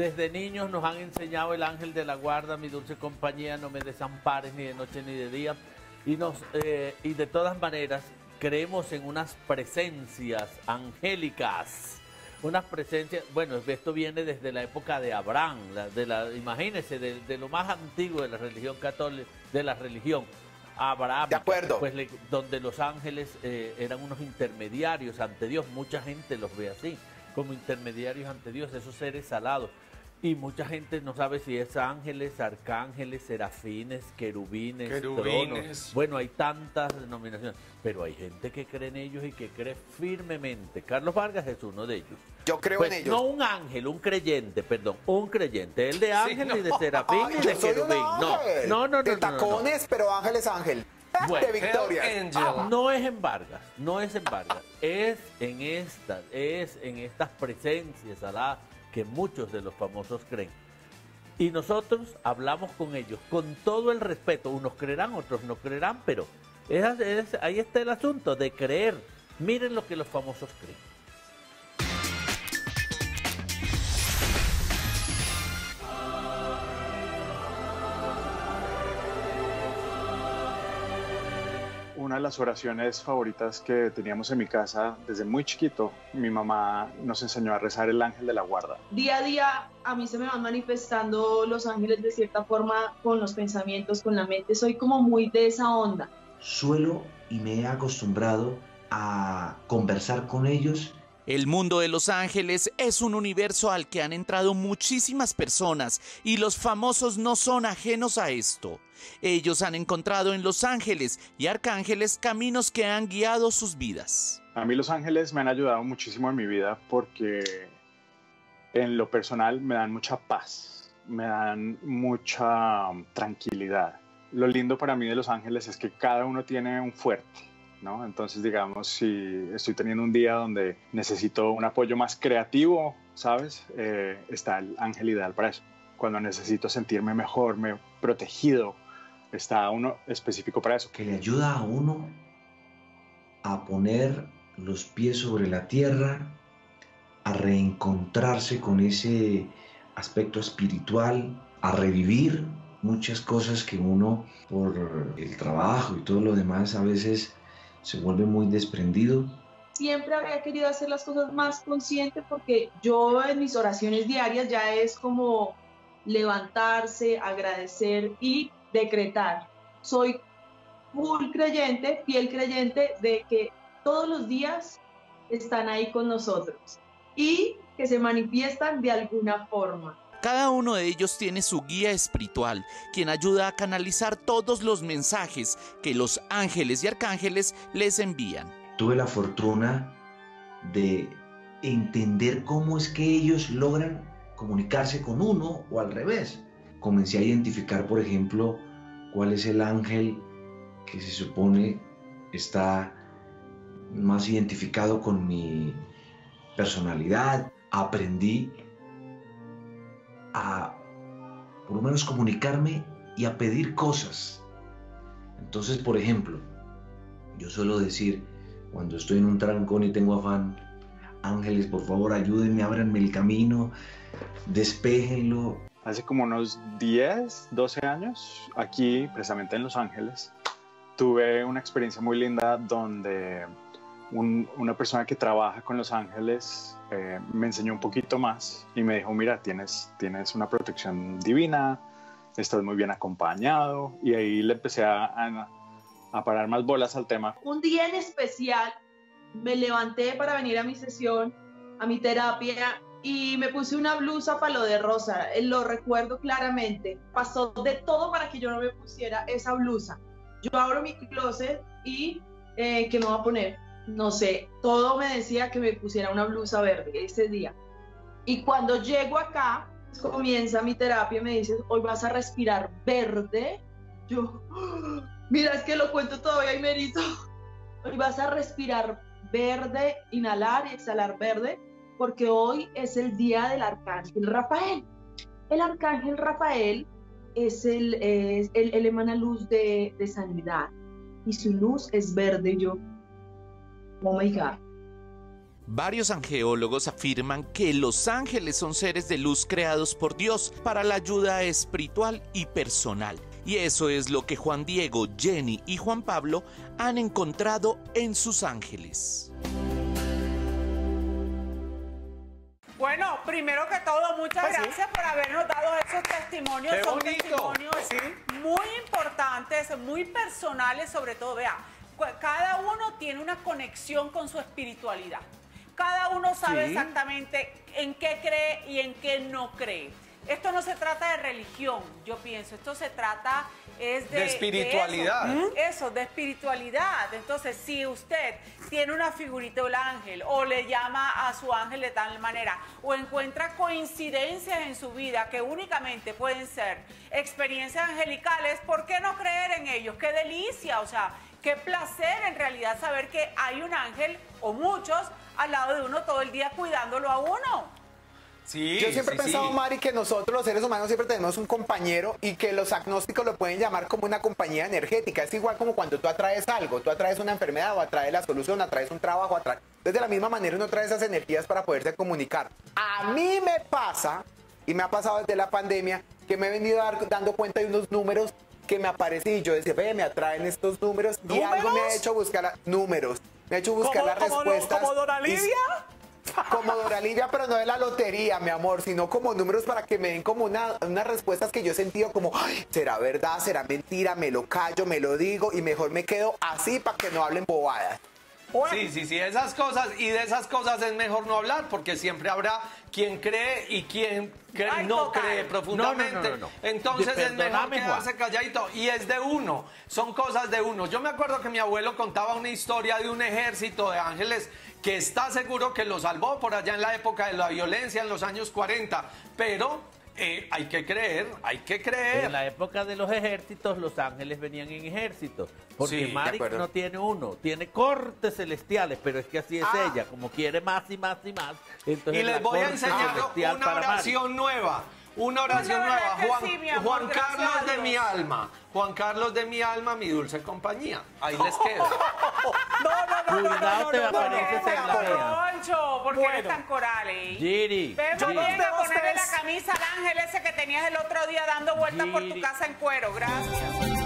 Desde niños nos han enseñado el ángel de la guarda, mi dulce compañía, no me desampares ni de noche ni de día. Y de todas maneras creemos en unas presencias angélicas. Unas presencias, bueno, esto viene desde la época de Abraham, imagínense, de lo más antiguo de la religión católica, de la religión Abraham. De acuerdo. Pues, donde los ángeles eran unos intermediarios ante Dios, mucha gente los ve así, como intermediarios ante Dios, esos seres salados. Y mucha gente no sabe si es ángeles, arcángeles, serafines, querubines, tronos. Bueno, hay tantas denominaciones, pero hay gente que cree en ellos y que cree firmemente. Carlos Vargas es uno de ellos. Yo creo en ellos. No un ángel, un creyente, perdón, un creyente. El de ángel y de serafín y de querubín. No. De tacones, pero ángel es ángel. Bueno, de Victoria. No es en Vargas, no es en Vargas. Es en estas presencias aladas que muchos de los famosos creen. Y nosotros hablamos con ellos con todo el respeto. Unos creerán, otros no creerán, pero ahí está el asunto de creer. Miren lo que los famosos creen. Una de las oraciones favoritas que teníamos en mi casa desde muy chiquito, mi mamá nos enseñó a rezar el ángel de la guarda. Día a día a mí se me van manifestando los ángeles de cierta forma con los pensamientos, con la mente, soy como muy de esa onda. Suelo y me he acostumbrado a conversar con ellos. El mundo de los ángeles es un universo al que han entrado muchísimas personas y los famosos no son ajenos a esto. Ellos han encontrado en los ángeles y arcángeles caminos que han guiado sus vidas. A mí los ángeles me han ayudado muchísimo en mi vida porque en lo personal me dan mucha paz, me dan mucha tranquilidad. Lo lindo para mí de los ángeles es que cada uno tiene un fuerte, ¿no? Entonces, digamos, si estoy teniendo un día donde necesito un apoyo más creativo, ¿sabes? Está el ángel ideal para eso. Cuando necesito sentirme mejor, protegido, está uno específico para eso. Que le ayuda a uno a poner los pies sobre la tierra, a reencontrarse con ese aspecto espiritual, a revivir muchas cosas que uno, por el trabajo y todo lo demás, a veces se vuelve muy desprendido. Siempre había querido hacer las cosas más consciente porque yo en mis oraciones diarias ya es como levantarse, agradecer y decretar. Soy full creyente, fiel creyente de que todos los días están ahí con nosotros y que se manifiestan de alguna forma. Cada uno de ellos tiene su guía espiritual, quien ayuda a canalizar todos los mensajes que los ángeles y arcángeles les envían. Tuve la fortuna de entender cómo es que ellos logran comunicarse con uno o al revés. Comencé a identificar, por ejemplo, cuál es el ángel que se supone está más identificado con mi personalidad. Aprendí a por lo menos comunicarme y a pedir cosas. Entonces, por ejemplo, yo suelo decir cuando estoy en un trancón y tengo afán: ángeles, por favor, ayúdenme, ábranme el camino, despéjenlo. Hace como unos 10, 12 años, aquí, precisamente en Los Ángeles, tuve una experiencia muy linda donde una persona que trabaja con los ángeles me enseñó un poquito más y me dijo: mira, tienes una protección divina, estás muy bien acompañado. Y ahí le empecé a parar más bolas al tema. Un día en especial me levanté para venir a mi sesión, a mi terapia, y me puse una blusa palo de rosa, lo recuerdo claramente. Pasó de todo para que yo no me pusiera esa blusa. Yo abro mi closet y ¿qué me voy a poner? No sé, todo me decía que me pusiera una blusa verde ese día. Y cuando llego acá, comienza mi terapia, me dices: hoy vas a respirar verde. Yo, mira, es que lo cuento todavía y me erito. Hoy vas a respirar verde, inhalar y exhalar verde, porque hoy es el día del arcángel Rafael. El arcángel Rafael él emana luz de sanidad y su luz es verde. Yo, oh my God. Varios angeólogos afirman que los ángeles son seres de luz creados por Dios para la ayuda espiritual y personal. Y eso es lo que Juan Diego, Jenny y Juan Pablo han encontrado en sus ángeles. Bueno, primero que todo, muchas gracias por habernos dado esos testimonios. Son testimonios muy importantes, muy personales sobre todo. Vea, cada uno tiene una conexión con su espiritualidad. Cada uno sabe exactamente en qué cree y en qué no cree. Esto no se trata de religión, yo pienso. Esto se trata de espiritualidad. De espiritualidad. Entonces, si usted tiene una figurita del ángel o le llama a su ángel de tal manera o encuentra coincidencias en su vida que únicamente pueden ser experiencias angelicales, ¿por qué no creer en ellos? ¡Qué delicia! O sea, qué placer en realidad saber que hay un ángel o muchos al lado de uno todo el día cuidándolo a uno. Sí, yo siempre he pensado, Mari, que nosotros los seres humanos siempre tenemos un compañero y que los agnósticos lo pueden llamar como una compañía energética. Es igual como cuando tú atraes algo, tú atraes una enfermedad o atraes la solución, atraes un trabajo, atraes... Entonces, de la misma manera uno trae esas energías para poderse comunicar. A mí me pasa, y me ha pasado desde la pandemia, que me he venido dando cuenta de unos números que me aparecen y yo decía, ve, me atraen estos números. ¿Números? Y algo me ha hecho buscar números, me ha hecho buscar las respuestas. ¿Como Dora Lidia? Como Dora Lidia, pero no de la lotería, mi amor, sino como números para que me den como unas respuestas que yo he sentido como, ay, ¿será verdad? ¿Será mentira? Me lo callo, me lo digo y mejor me quedo así para que no hablen bobadas. Bueno. Sí, esas cosas, y de esas cosas es mejor no hablar, porque siempre habrá quien cree y quien no cree profundamente. No. Entonces es mejor quedarse calladito, y es de uno, son cosas de uno. Yo me acuerdo que mi abuelo contaba una historia de un ejército de ángeles que está seguro que lo salvó por allá en la época de la violencia, en los años 40, pero... hay que creer, hay que creer. En la época de los ejércitos, los ángeles venían en ejércitos. Porque Mari no tiene uno, tiene cortes celestiales, pero es que así es ella, como quiere más y más y más. Entonces, y les voy a enseñar una oración nueva. Una oración nueva. Juan Carlos de mi alma. Juan Carlos de mi alma, mi dulce compañía. Ahí les quedo. No, porque eres tan coral, Giri. Venga, ponerle la camisa al ángel ese que tenías el otro día dando vueltas por tu casa en cuero. Gracias.